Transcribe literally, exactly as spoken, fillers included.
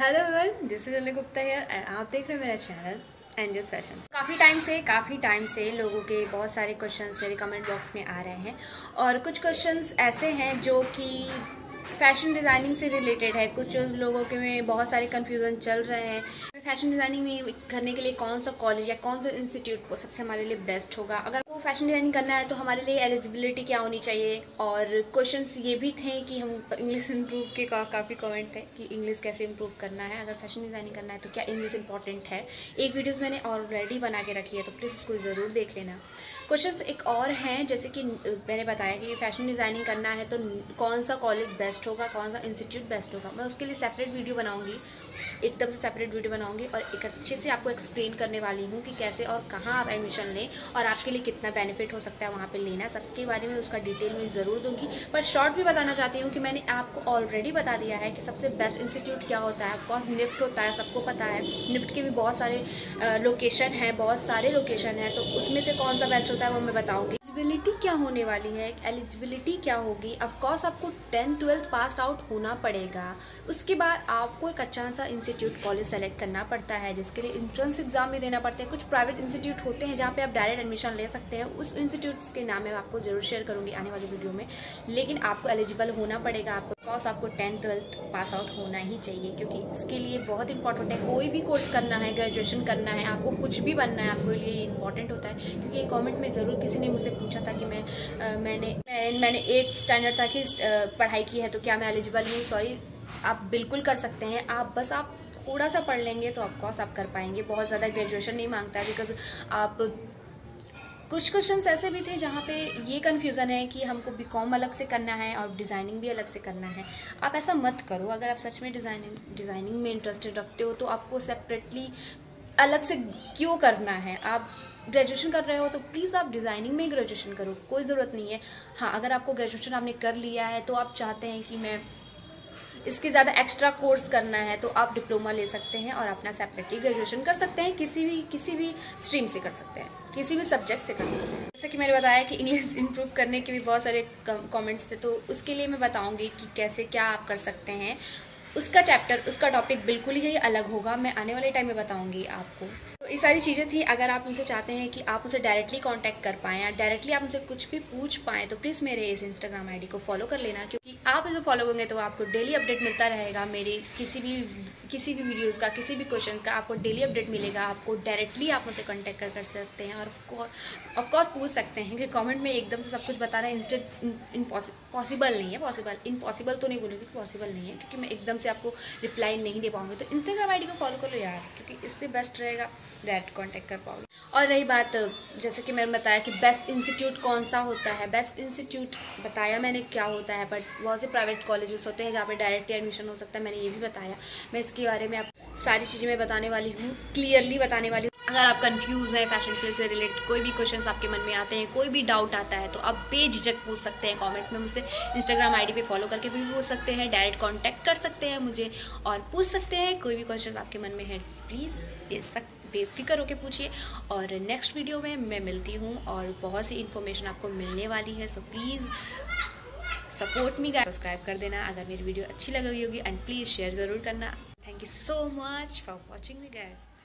Hello everyone, this is Anjali Gupta here and आप देख रहे हैं मेरा चैनल एंजस फैशन। काफ़ी टाइम से काफ़ी टाइम से लोगों के बहुत सारे क्वेश्चंस मेरे कमेंट बॉक्स में आ रहे हैं और कुछ क्वेश्चंस ऐसे हैं जो कि फैशन डिज़ाइनिंग से रिलेटेड है। कुछ लोगों के में बहुत सारे कन्फ्यूज़न चल रहे हैं, फैशन डिज़ाइनिंग में करने के लिए कौन सा कॉलेज या कौन सा इंस्टीट्यूट सबसे हमारे लिए बेस्ट होगा, अगर वो फैशन डिज़ाइनिंग करना है तो हमारे लिए एलिजिबिलिटी क्या होनी चाहिए। और क्वेश्चंस ये भी थे कि हम इंग्लिश इम्प्रूव के का, काफ़ी कमेंट थे कि इंग्लिश कैसे इम्प्रूव करना है, अगर फैशन डिज़ाइनिंग करना है तो क्या इंग्लिश इंपॉर्टेंट है। एक वीडियोज़ मैंने ऑलरेडी बना के रखी है तो प्लीज़ उसको ज़रूर देख लेना। क्वेश्चंस एक और हैं, जैसे कि मैंने बताया कि फैशन डिज़ाइनिंग करना है तो कौन सा कॉलेज बेस्ट होगा, कौन सा इंस्टीट्यूट बेस्ट होगा। मैं उसके लिए सेपरेट वीडियो बनाऊंगी, एकदम से सेपरेट वीडियो बनाऊंगी और एक अच्छे से आपको एक्सप्लेन करने वाली हूं कि कैसे और कहां आप एडमिशन लें और आपके लिए कितना बेनिफिट हो सकता है वहां पे लेना, सबके बारे में उसका डिटेल में ज़रूर दूंगी। पर शॉर्ट भी बताना चाहती हूँ कि मैंने आपको ऑलरेडी बता दिया है कि सबसे बेस्ट इंस्टीट्यूट क्या होता है। ऑफकोर्स निफ्ट होता है, सबको पता है। निफ्ट के भी बहुत सारे लोकेशन हैं, बहुत सारे लोकेशन हैं, तो उसमें से कौन सा बेस्ट होता है वो मैं बताऊँगी। एलिजिबिलिटी क्या होने वाली है, एलिजिबिलिटी क्या होगी। ऑफकोर्स आपको टेंथ ट्वेल्थ पास आउट होना पड़ेगा, उसके बाद आपको एक अच्छा सा इंस्टीट्यूट कॉलेज सेलेक्ट करना पड़ता है, जिसके लिए इंट्रेंस एग्जाम भी देना पड़ता है। कुछ प्राइवेट इंस्टीट्यूट होते हैं जहाँ पे आप डायरेक्ट एडमिशन ले सकते हैं, उस इंस्टीट्यूट्स के नाम मैं आपको जरूर शेयर करूँगी आने वाली वीडियो में, लेकिन आपको एलिजिबल होना पड़ेगा। आपको कॉस आपको टेंथ ट्वेल्थ पास आउट होना ही चाहिए, क्योंकि इसके लिए बहुत इंपॉर्टेंट है। कोई भी कोर्स करना है, ग्रेजुएशन करना है, आपको कुछ भी बनना है, आपके लिए इंपॉर्टेंट होता है। क्योंकि एक कॉमेंट में ज़रूर किसी ने मुझसे पूछा था कि मैं आ, मैंने मैं, मैंने एट्थ स्टैंडर्ड तक ही पढ़ाई की है तो क्या मैं एलिजिबल हूँ। सॉरी, आप बिल्कुल कर सकते हैं। आप बस आप थोड़ा सा पढ़ लेंगे तो ऑफकोर्स आप कर पाएंगे। बहुत ज़्यादा ग्रेजुएशन नहीं मांगता है, बिकॉज आप कुछ क्वेश्चंस ऐसे भी थे जहाँ पे ये कन्फ्यूज़न है कि हमको बीकॉम अलग से करना है और डिज़ाइनिंग भी अलग से करना है। आप ऐसा मत करो। अगर आप सच में डिज़ाइनिंग डिज़ाइनिंग में इंटरेस्टेड रखते हो तो आपको सेपरेटली अलग से क्यों करना है। आप ग्रेजुएशन कर रहे हो तो प्लीज़ आप डिज़ाइनिंग में ग्रेजुएशन करो, कोई ज़रूरत नहीं है। हाँ, अगर आपको ग्रेजुएशन आपने कर लिया है तो आप चाहते हैं कि मैं इसके ज़्यादा एक्स्ट्रा कोर्स करना है तो आप डिप्लोमा ले सकते हैं और अपना सेपरेटली ग्रेजुएशन कर सकते हैं। किसी भी किसी भी स्ट्रीम से कर सकते हैं, किसी भी सब्जेक्ट से कर सकते हैं। जैसे कि मैंने बताया कि इंग्लिश इंप्रूव करने के भी बहुत सारे कमेंट्स थे, तो उसके लिए मैं बताऊंगी कि कैसे क्या आप कर सकते हैं। उसका चैप्टर, उसका टॉपिक बिल्कुल ही अलग होगा, मैं आने वाले टाइम में बताऊंगी आपको। तो ये सारी चीज़ें थी। अगर आप मुझसे चाहते हैं कि आप मुझसे डायरेक्टली कांटेक्ट कर पाएँ या डायरेक्टली आप मुझसे कुछ भी पूछ पाएँ तो प्लीज़ मेरे इस इंस्टाग्राम आईडी को फॉलो कर लेना, क्योंकि आप इसे फॉलो करेंगे तो आपको डेली अपडेट मिलता रहेगा। मेरे किसी भी किसी भी वीडियोज़ का, किसी भी क्वेश्चन का आपको डेली अपडेट मिलेगा। आपको डायरेक्टली आप मुझसे कॉन्टैक्ट कर सकते हैं और ऑफकोर्स पूछ सकते हैं, क्योंकि कॉमेंट में एकदम से सब कुछ बताना इंस्टेंट पॉसिबल नहीं है। पॉसिबल इम्पॉसिबल तो नहीं बोलूँगी, पॉसिबल नहीं है, क्योंकि मैं एकदम से आपको रिप्लाई नहीं दे पाऊँगी। तो इंस्टाग्राम आईडी को फॉलो कर लो यार, क्योंकि इससे बेस्ट रहेगा, डायरेक्ट कॉन्टैक्ट कर पाओगे। और रही बात, जैसे कि मैंने बताया कि बेस्ट इंस्टीट्यूट कौन सा होता है, बेस्ट इंस्टीट्यूट बताया मैंने क्या होता है, बट बहुत से प्राइवेट कॉलेजेस होते हैं जहाँ पर डायरेक्टली एडमिशन हो सकता है, मैंने ये भी बताया। मैं इसके बारे में आप सारी चीज़ें मैं बताने वाली हूँ, क्लियरली बताने वाली हूँ। अगर आप कंफ्यूज हैं फैशन फील्ड से रिलेटेड, कोई भी क्वेश्चंस आपके मन में आते हैं, कोई भी डाउट आता है तो आप बेझिझक पूछ सकते हैं कमेंट्स में मुझसे। इंस्टाग्राम आईडी पे फॉलो करके भी पूछ सकते हैं, डायरेक्ट कांटेक्ट कर सकते हैं मुझे और पूछ सकते हैं। कोई भी क्वेश्चन आपके मन में है प्लीज़ बेशक बेफिक्र होकर पूछिए। और नेक्स्ट वीडियो में मैं मिलती हूँ और बहुत सी इन्फॉर्मेशन आपको मिलने वाली है। So please support me guys, subscribe कर देना अगर मेरी वीडियो अच्छी लगी होगी एंड प्लीज़ शेयर ज़रूर करना। Thank you so much for watching me guys.